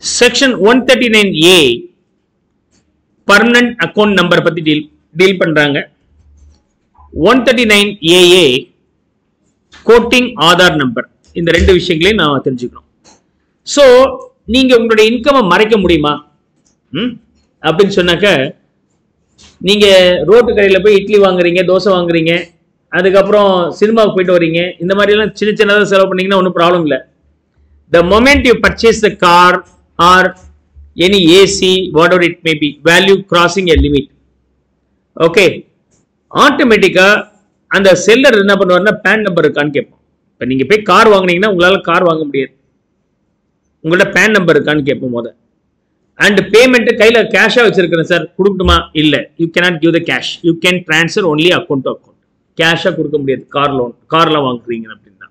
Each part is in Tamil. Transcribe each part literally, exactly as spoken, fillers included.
Section one thirty-nine A permanent account number பத்தி deal deal பண்றாங்க. one thirty-nine A A quoting Aadhaar number, இந்த ரெண்டு விஷயங்களையும் நான் தெரிஞ்சுக்கணும். சோ நீங்க உங்களுடைய இன்கமை மறைக்க முடியுமா ம் அப்படினு சொன்னாக்க, நீங்க ரோட்டு கடையில போய் இட்லி வாங்குறீங்க, தோசை வாங்குறீங்க, அதுக்கப்புறம் சினிமாவுக்கு போயிட்டு வரீங்க, இந்த மாதிரி எல்லாம் சின்ன சின்னதாக செலவு பண்ணீங்கன்னா ஒன்றும் ப்ராப்ளம் இல்லை. The moment you purchase the car or any A C, whatever it may be, value crossing a limit, okay, automatically அந்த செல்லர் என்ன பண்ணுவாருன்னா பேன் நம்பர் இருக்கான்னு கேட்போம். இப்போ நீங்கள் போய் கார் வாங்கினீங்கன்னா உங்களால் கார் வாங்க முடியாது, உங்கள்ட்ட பேன் நம்பர் இருக்கான்னு கேட்போம் போது. அண்ட் பேமெண்ட்டு கையில் கேஷாக வச்சுருக்கிறேன் சார், கொடுக்கணுமா? இல்லை, you cannot give the cash, you can transfer only account to account. கேஷாக கொடுக்க முடியாது, கார் லோன் கார்லாம் வாங்குறீங்க அப்படின்னா.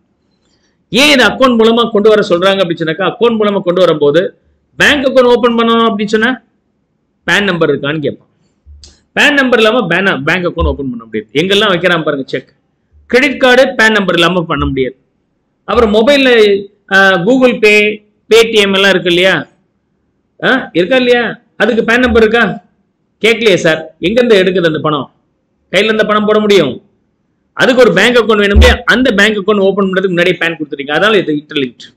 ஏன் இது அக்கௌண்ட் மூலமாக கொண்டு வர சொல்கிறாங்க அப்படின்னு சொன்னாக்கா, அக்கௌண்ட் மூலமாக கொண்டு வரும்போது பேங்க் அக்கௌண்ட் ஓப்பன் பண்ணணும் அப்படின்னு சொன்னால் பேன் நம்பர் இருக்கான்னு கேட்போம். பேன் நம்பர் இல்லாமல் பேனா பேங்க் அக்கௌண்ட் ஓப்பன் பண்ண முடியாது. எங்கெல்லாம் வைக்கிறான் பாருங்க cheque, credit card PAN number இல்லாமல் பண்ண முடியாது. அப்புறம் மொபைலில் கூகுள் பே, பேடிஎம் எல்லாம் இருக்கு இல்லையா, ஆ இருக்கா இல்லையா, அதுக்கு பேன் நம்பர் இருக்கா? கேட்கலையே சார், எங்கேருந்து எடுக்குது அந்த பணம், கையில் இருந்த பணம் போட முடியும். அதுக்கு ஒரு பேங்க் அக்கௌண்ட் வேணும் இல்லையா, அந்த பேங்க் அக்கௌண்ட் ஓப்பன் பண்ணுறதுக்கு முன்னாடி பேன் கொடுத்துருக்கீங்க, அதனால் இது interlinked.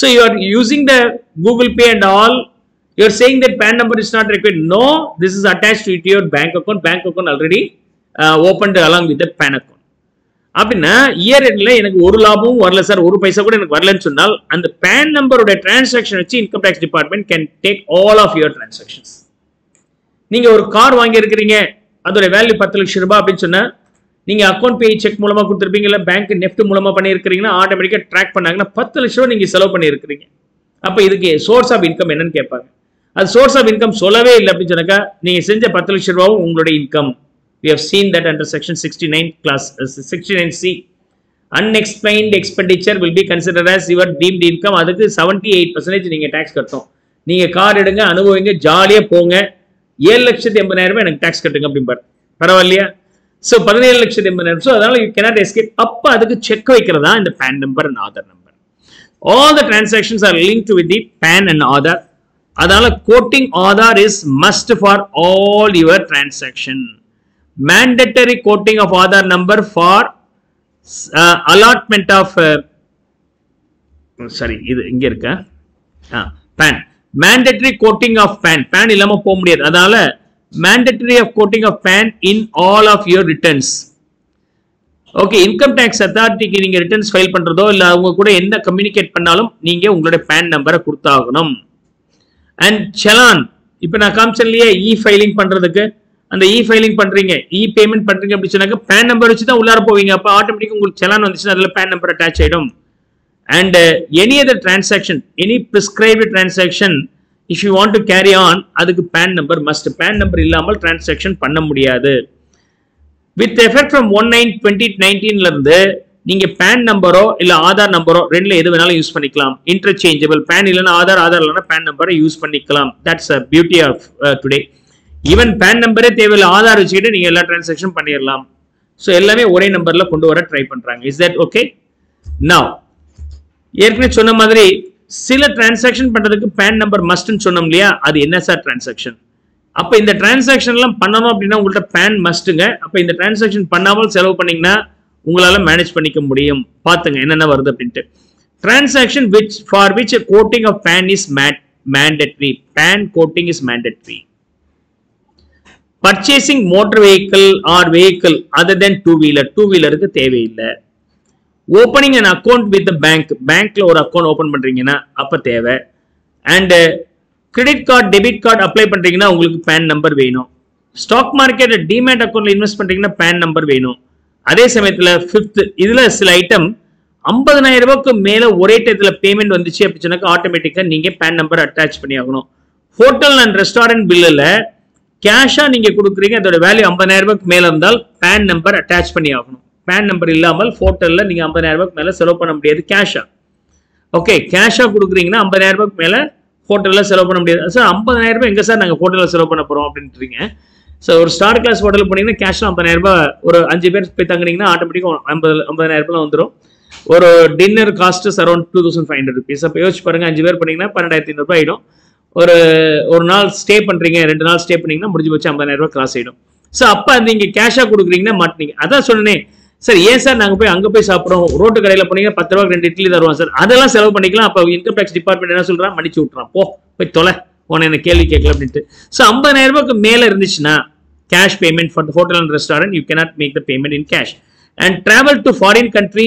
So you are using the Google Pay and all. You are saying that P A N number is not required. No, this is attached to your bank account. Bank account already uh, opened along with the P A N account. அப்படின்னா இயர் எண்ட்ல எனக்கு ஒரு லாபமும் வரல சார், ஒரு பைசா கூட எனக்கு வரலன்னு சொன்னால், அந்த பேன் நம்பருடைய டிரான்சாக்ஷன் வச்சு income tax department can take all of your transactions. நீங்க ஒரு கார் வாங்கி இருக்கிறீங்க, அதோட வேல்யூ பத்து லட்சம் ரூபாய் அப்படின்னு சொன்னா, நீங்க அக்கௌண்ட் பே செக் மூலமா கொடுத்துருப்பீங்க, இல்லை பேங்க் நெஃப்ட் மூலமா பண்ணிருக்கீங்கன்னா ஆட்டோமேட்டிக்கா ட்ராக் பண்ணாங்கன்னா பத்து லட்சம் ரூபாய் நீங்க செலவு பண்ணிருக்கீங்க. அப்ப இதுக்கு சோர்ஸ் ஆஃப் இன்கம் என்னன்னு கேட்பாங்க. அது சோர்ஸ் ஆஃப் இன்கம் சொல்லவே இல்லை அப்படின்னு சொன்னாக்கா, நீங்கள் செஞ்ச பத்து லட்சம் ரூபாவும் உங்களுடைய income. We have seen that under section sixty nine clause sixty nine C unexplained expenditure will be consider as your deemed income. அதுக்கு செவன்டி எயிட் பர்சன்டேஜ் நீங்கள் டேக்ஸ் கட்டணும். நீங்கள் கார் எடுங்க, அனுபவிங்க, ஜாலியாக போங்க, ஏழு லட்சத்தி எண்பதாயிரம் ரூபாய் எனக்கு டேக்ஸ் கட்டுங்க அப்படிம்பார், பரவாயில்லையா? ஸோ பதினேழு லட்சத்தி எண்பதாயிரம். ஸோ அதனால யூ கேனாட் எஸ்கேப். அப்போ அதுக்கு செக் வைக்கிறதா இந்த PAN number and Aadhaar number. All the transactions are linked with the PAN and Aadhaar. அதனால quoting Aadhaar is must for all your transaction. Mandatory quoting of Aadhaar number for allotment of sorry இது இங்க இருக்க PAN. Mandatory quoting of PAN, PAN இல்லாம போக முடியாது. அதனால mandatory of quoting of PAN in all of your returns. Okay, income tax அத்தாரிட்டிக்கு நீங்க ரிட்டர்ன்ஸ் ஃபைல் பண்றதோ இல்லை அவங்க கூட என்ன கம்யூனிகேட் பண்ணாலும் நீங்க உங்களுடைய பேன் நம்பரை கொடுத்தாகணும். அண்ட் செலான், இப்போ நான் காமிச்சன்லையே இ ஃபைலிங் பண்ணுறதுக்கு, அந்த இ ஃபைலிங் பண்ணுறீங்க, இ பேமெண்ட் பண்ணுறீங்க அப்படின்னு சொன்னாக்க பேன் நம்பர் வச்சு தான் உள்ளார போவீங்க. அப்போ ஆட்டோமேட்டிக்காக உங்களுக்கு செலான் வந்துச்சுன்னா அதில் பேன் நம்பர் அட்டாச் ஆகிடும். And any other transaction, any prescribed transaction if you want to carry on, அதுக்கு PAN number must. PAN number இல்லாமல் டிரான்சாக்ஷன் பண்ண முடியாது. With effect from one nine twenty நைன்டீன்லேருந்து நீங்கள் பேன் நம்பரோ இல்லை ஆதார் நம்பரோ ரெண்டில் எது வேணாலும் யூஸ் பண்ணிக்கலாம். இன்டர்சேஞ்சபிள், பேன் இல்லைன்னா ஆதார், ஆதார் இல்லைன்னா பேன் நம்பரை யூஸ் பண்ணிக்கலாம். That's a beauty of today. Even PAN நம்பரே தேவையில்லை, ஆதார் வச்சுக்கிட்டு நீங்கள் எல்லா டிரான்சாக்ஷன் பண்ணிடலாம். ஸோ எல்லாமே ஒரே நம்பரில் கொண்டு வர ட்ரை பண்ணுறாங்க. Is that okay? நவ் ஏற்கனவே சொன்ன மாதிரி சில டிரான்சாக்ஷன் பண்ணுறதுக்கு பேன் நம்பர் மஸ்ட்ன்னு சொன்னோம் இல்லையா, அது என்ன சார் டிரான்சாக்ஷன்? அப்போ இந்த டிரான்சாக்ஷன்லாம் பண்ணணும் அப்படின்னா உங்கள்கிட்ட பேன் மஸ்ட்டுங்க. அப்போ இந்த டிரான்சாக்ஷன் பண்ணாமல் செலவு பண்ணிங்கன்னா உங்களால மேனேஜ் பண்ணிக்க முடியும். பாத்துங்க என்னென்ன வருது அப்படின்ட்டு. Transaction which for which a coating of pan is mandatory. Pan coating is mandatory. Purchasing motor vehicle or vehicle other than two wheeler, two wheelerக்கு தேவையில்லை. Opening an account with the bank, bankல ஒரு அக்கௌண்ட் ஓபன் பண்றீங்கன்னா அப்ப தேவை. And credit card, debit card apply பண்றீங்கன்னா உங்களுக்கு பேன் நம்பர் வேணும். ஸ்டாக் மார்க்கெட், டிமேட் அக்கௌண்ட்ல இன்வெஸ்ட் பண்றீங்கன்னா பேன் நம்பர் வேணும். அதே சமயத்தில் ஃபிஃப்த் இதுல சில ஐட்டம் ஐம்பதாயிரம் ரூபாய்க்கு மேல ஒரே டைத்துல பேமெண்ட் வந்துச்சு அப்படின்னு சொன்னாக்க ஆட்டோமேட்டிக்கா நீங்க பேன் நம்பர் அட்டாச் பண்ணி ஆகணும். ஹோட்டல் அண்ட் ரெஸ்டாரண்ட் பில்லுல கேஷா நீங்க கொடுக்குறீங்க, அதோட வேல்யூ ஐம்பதாயிரம் ரூபாய்க்கு மேல இருந்தால் பேன் நம்பர் அட்டாச் பண்ணி ஆகணும். பேன் நம்பர் இல்லாமல் ஹோட்டல்ல நீங்க ஐம்பதாயிரம் ரூபாய்க்கு மேல செலவு பண்ண முடியாது கேஷா. ஓகே, கேஷா கொடுக்குறீங்கன்னா ஐம்பதாயிரம் ரூபாய்க்கு மேல ஹோட்டல்ல செலவு பண்ண முடியாது. சார் ஐம்பதாயிரம் ரூபாய் எங்க சார் நாங்க ஹோட்டல்ல செலவு பண்ண போறோம் அப்படின்றீங்க. ஸோ ஒரு ஸ்டார் கிளாஸ் ஹோட்டல் போனீங்கன்னா கேஷ் ஐம்பதாயிரம் ரூபாய், ஒரு அஞ்சு பேர் போய் தங்குனீங்கன்னா ஆட்டோமேட்டிக்காக ஐம்பது ஐம்பதாயிரம் ரூபாய் வந்துடும். ஒரு dinner cost around two thousand five hundred rupees. அப்போ யோசிச்சு பாருங்க, அஞ்சு பேர் பண்ணீங்கன்னா பன்னெண்டாயிரத்தி ஐநூறுபா ஆயிடும். ஒரு ஒரு நாள் ஸ்டே பண்றீங்க, ரெண்டு நாள் ஸ்டே பண்ணீங்கன்னா முடிஞ்சு போச்சு ஐம்பதாயிரம் ரூபாய் கிராஸ் ஆயிடும். ஸோ அப்போ நீங்க கேஷா கொடுக்குறீங்கன்னா மாட்டீங்க. அதான் சொன்னேன் சார், ஏன் சார் நாங்கள் போய் அங்கே போய் சாப்பிட்றோம், ரோட்டு கடையில் போனீங்கன்னா பத்து ரூபாய்க்கு ரெண்டு இட்லி தருவோம் சார், அதெல்லாம் செலவு பண்ணிக்கலாம். அப்போ இன்கம் டேக்ஸ் டிபார்ட்மெண்ட் என்ன சொல்றான், மன்னிச்சு விட்டுறான், போ போய் தொலை, உன என்ன கேள்வி கேட்கல அப்படின்ட்டு. ஸோ ஐம்பதாயிரம் ரூபாய்க்கு மேலே இருந்துச்சுன்னா cash payment for the hotel and restaurant, you cannot make the payment in cash. And travel to foreign country,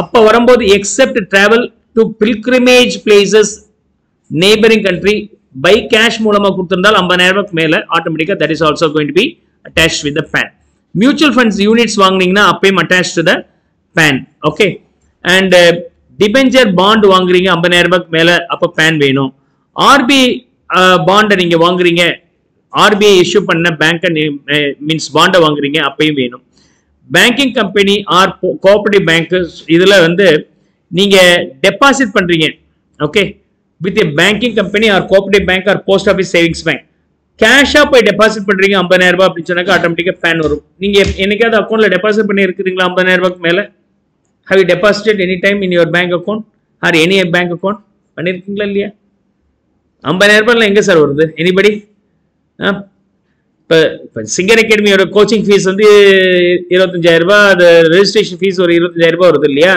appa varumbodhu except travel to pilgrimage places, neighboring country, by cash moolama kuduthundal ஐம்பதாயிரம் mele automatically that is also going to be attached with the P A N. Mutual funds units vaangningna appayum attached to the P A N. Okay. And uh, debenture bond vaangringa ஐம்பதாயிரம் mele appa P A N venum. R B I uh, bond neenga vaangringa, R B I issue பண்ண பேங்க் மீன்ஸ் பாண்டை வாங்குறீங்க அப்பையும் வேணும். Banking company or cooperative bank, இதுல வந்து நீங்க டெபாசிட் பண்றீங்க okay with a banking company or cooperative bank or post office savings bank, கேஷா போய் டெபாசிட் பண்றீங்க ஐம்பதாயிரம் ரூபாய் அப்படின்னு சொன்னாக்க ஆட்டோமேட்டிக்கா பேன் வரும். நீங்க என்னைக்காவது அக்கௌண்ட்ல டெபாசிட் பண்ணி இருக்கிறீங்களா ஐம்பதாயிரம் ரூபாய்க்கு மேல? Have you deposited any time in your bank account or any bank account பண்ணிருக்கீங்களா இல்லையா? ஐம்பதாயிரம் ரூபாய் எங்க சார் வருது? எனிபடி? இப்போ இப்போ சிங்கர் அகாடமியோட கோச்சிங் ஃபீஸ் வந்து இருபத்தஞ்சாயிரம் ரூபாய், அது ரெஜிஸ்ட்ரேஷன் ஃபீஸ் ஒரு இருபத்தஞ்சாயிரம் ரூபாய் வருது இல்லையா?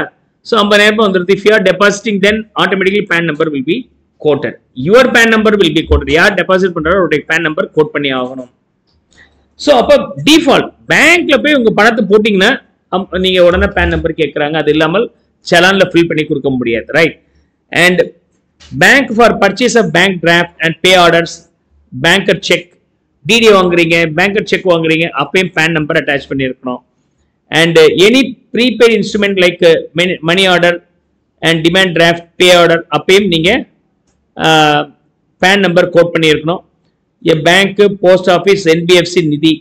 ஸோ ஐம்பதாயிரம் ரூபாய் வந்துருது. If you are depositing then automatically PAN number will be quoted, your PAN number will be quoted. யார் டெபாசிட் பண்ணுறாரோ அவருடைய பேன் நம்பர் கோட் பண்ணி ஆகணும். ஸோ அப்போ டிஃபால்ட் பேங்க்ல போய் உங்கள் பணத்தை போட்டிங்கன்னா நீங்கள் உடனே பேன் நம்பர் கேட்குறாங்க, அது இல்லாமல் செலானில் ஃபில் பண்ணி கொடுக்க முடியாது, right? And bank for purchase of bank draft and pay orders, banker cheque DD வாங்குறீங்க, பேங்கர் செக் வாங்குறீங்க அப்பயும் பேன் நம்பர் அட்டாச் பண்ணியிருக்கணும். And any prepaid instrument like money order and demand draft pay order அப்பயும் நீங்கள் பேன் நம்பர் கோட் பண்ணியிருக்கணும். ஏ பேங்க்கு, post office, N B F C, நிதி.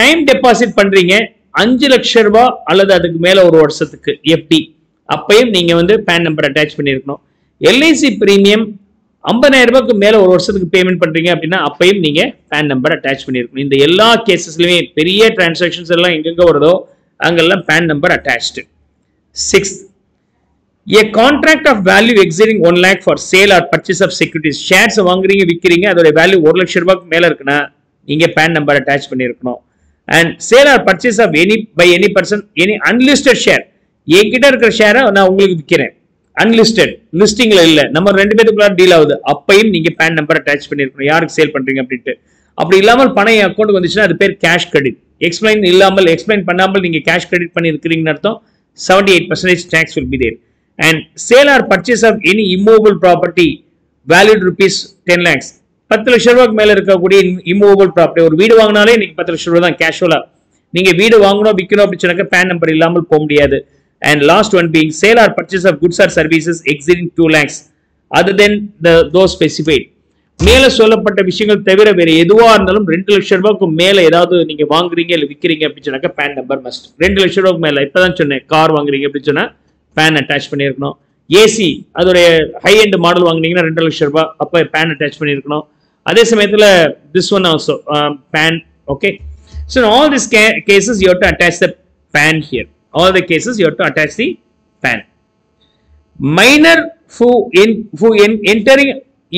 டைம் டெபாசிட் பண்ணுறீங்க அஞ்சு லட்சம் ரூபா அல்லது அதுக்கு மேலே ஒரு வருஷத்துக்கு எஃப்டி அப்பயும் நீங்கள் வந்து பேன் நம்பர் அட்டாச் பண்ணியிருக்கணும். L I C பிரீமியம் ஐம்பதாயிரம் ரூபாய்க்கு மேல ஒரு வருஷத்துக்கு பேமெண்ட் பண்றீங்க அப்படின்னா அப்பையும் நீங்க பேன் நம்பர் அட்டாச் பண்ணிருக்கணும். இந்த எல்லா கேசஸ்லயுமே பெரிய டிரான்சாக்ஷன்ஸ் எல்லாம் எங்கெங்க வருதோ அங்கெல்லாம் PAN number attach. Sixth, a contract of value exceeding one lakh for sale or purchase of securities, shares வாங்குறீங்க விற்கிறீங்க அதோட வேல்யூ ஒரு லட்சம் ரூபாய்க்கு மேல இருக்குன்னா நீங்க பேன் நம்பர் அட்டாச் பண்ணிருக்கணும். And sale or purchase of any by any person any unlisted share, என்கிட்ட இருக்கிற ஷேரை நான் உங்களுக்கு விற்கிறேன், அன்லிஸ்டட் லிஸ்டிங்ல இல்ல, நம்ம ரெண்டு பேருக்குள்ள டீல் ஆகுது அப்பையும் நீங்க பேன் நம்பர் அட்டாச் பண்ணிருக்கணும் யாருக்கு சேல் பண்றீங்க அப்படின்ட்டு. அப்படி இல்லாமல் பணம் என் அக்கௌண்ட் வந்துச்சுன்னா அது பேர் கேஷ் கிரெடிட். எக்ஸ்பிளைன் இல்லாமல் எக்ஸ்பிளைன் பண்ணாமல் நீங்க கேஷ் கிரெடிட் பண்ணி இருக்கிறீங்கன்னு அர்த்தம். Seventy eight percentage tax will be there. And sale or purchase of any immovable property valued rupees ten lakhs, பத்து லட்சம் ரூபாய்க்கு மேல இருக்கக்கூடிய இம்மூவபிள் ப்ராப்பர்ட்டி. ஒரு வீடு வாங்கினாலே நீங்க பத்து லட்சம் ரூபாய் தான் கேஷுவலா. நீங்க வீடு வாங்கணும் விற்கணும் அப்படின்னு சொன்னாக்க பேன் நம்பர் இல்லாமல் போக முடியாது. And last one being sale or purchase of goods or services exceeding two lakhs other than the those specified. மேல சொல்லப்பட்ட விஷயங்கள் தவிர வேற எதுவா இருந்தாலும் ரெண்டு லட்சம் ரூபாய்க்கு மேல ஏதாவது நீங்க வாங்குறீங்க இல்ல விக்கிறீங்க அப்படின்னு சொன்னாக்க பேன் நம்பர் மஸ்ட். ரெண்டு லட்சம் ரூபாய்க்கு மேல இப்பதான் சொன்னேன், கார் வாங்குறீங்க அப்படின்னு சொன்னா பேன் அட்டாச் பண்ணிருக்கணும். ஏசி அதோடைய ஹை எண்ட் மாடல் வாங்குனீங்கன்னா ரெண்டு லட்சம் ரூபாய் அப்ப பேன் அட்டாச் பண்ணிருக்கணும். அதே சமயத்துல this one also PAN. Okay, so in all these cases you have to attach the P A N here. All the cases you have to attach the P A N. Minor who in who in entering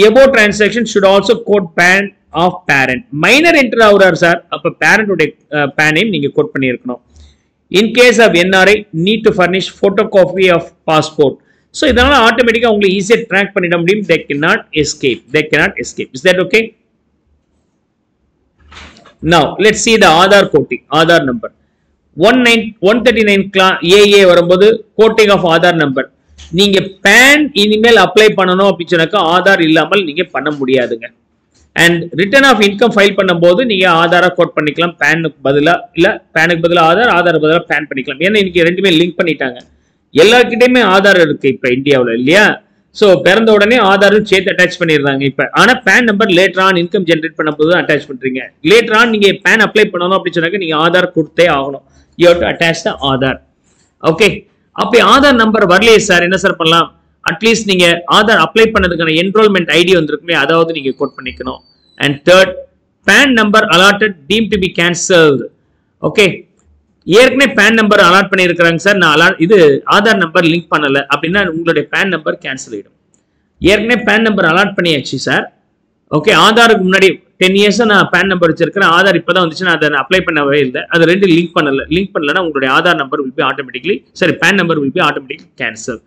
above transaction should also quote P A N of parent. Minor enter avrar sir appa parent ude uh, P A N name neenga quote pannirukkom. In case of N R I need to furnish photocopy of passport, so idanal automatically avanga easy track pannida mudiyum. They cannot escape, they cannot escape. Is that okay? Now let's see the Aadhar quoting. Aadhar number one thirty-nine A A வரும்போது கோட்டிங் ஆஃப் ஆதார் நம்பர், நீங்க பேன் இனிமேல் அப்ளை பண்ணணும் அப்படின்னு சொன்னாக்கா ஆதார் இல்லாமல் நீங்க பண்ண முடியாதுங்க. And return of income file பண்ணும்போது நீங்க ஆதாரை கோட் பண்ணிக்கலாம், பேனுக்கு பதிலாக இல்ல பேனுக்கு பதிலாக ஆதார், ஆதார் பதிலாக பேன் பண்ணிக்கலாம். ஏன்னா இன்னைக்கு ரெண்டுமே லிங்க் பண்ணிட்டாங்க, எல்லாருக்கிட்டையுமே ஆதார் இருக்கு இப்ப இந்தியாவில் இல்லையா? ஸோ பிறந்த உடனே ஆதாரும் சேர்த்து அட்டாச் பண்ணிடுறாங்க இப்ப. ஆனா PAN number later on income generate பண்ணும்போது அட்டாச் பண்றீங்க. லேட்டர் ஆன் நீங்க பேன் அப்ளை பண்ணணும் அப்படின்னு சொன்னாக்க நீங்க ஆதார் கொடுத்தே ஆகணும். You have to attach the Aadhar. Okay, அப்படி ஆதார் நம்பர் வரலையே சார் என்ன சார் பண்ணலாம்? அட்லீஸ்ட் நீங்க ஆதார் அப்ளை பண்ணதுக்கான என்ரோல்மெண்ட் ஐடி வந்திருக்குமே அதாவது நீங்க கோட் பண்ணிக்கணும். And third, PAN number allotted deemed to be cancelled. Okay, ஏற்கனவே PAN நம்பர் அலாட் பண்ணியிருக்காங்க சார், நான் அலாட் இது ஆதார் நம்பர் லிங்க் பண்ணல அப்படின்னா உங்களுடைய PAN நம்பர் கேன்சல் ஆயிடும். ஏற்கனவே PAN நம்பர் அலாட் பண்ணியாச்சு சார். ஓகே, ஆதாருக்கு முன்னாடி டென் இயர்ஸாக நான் PAN நம்பர் வச்சிருக்கிறேன், ஆதார் இப்போ தான் வந்துச்சு, நான் அதை அப்ளை பண்ணவே இல்லை, அது ரெண்டு லிங்க் பண்ணலை. லிங்க் பண்ணலன்னா உங்களுடைய Aadhaar number will be automatically sorry PAN number will be automatically cancel.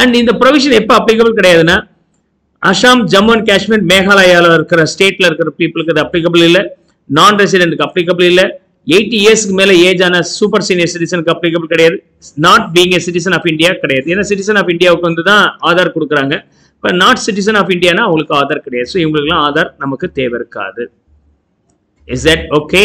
And இந்த ப்ரொவிஷன் எப்போ அப்ளிகபிள் கிடையாதுன்னா அசாம், ஜம்மு அண்ட் காஷ்மீர், மேகாலயாவில் இருக்கிற ஸ்டேட்டில் இருக்கிற பீப்புளுக்கு அது அப்ளிகபிள் இல்லை, நான் ரெசிடென்ட்டுக்கு அப்ளிகபிள் இல்லை, எயிட்டி இயர்ஸ்க்கு மேலே ஏஜ் ஆன சூப்பர் சீனியர் சிட்டிசனுக்கு அப்ளிகபிள் கிடையாது, not being a citizen of India கிடையாது. ஏன்னா சிட்டிசன் ஆஃப் இந்தியாவுக்கு வந்து தான் ஆதார் கொடுக்குறாங்க, இப்போ நாட் சிட்டிசன் ஆஃப் இந்தியானா அவங்களுக்கு ஆதார் கிடையாது. ஸோ இவங்களுக்குலாம் ஆதார் நமக்கு தேவை இருக்காது. Is that okay?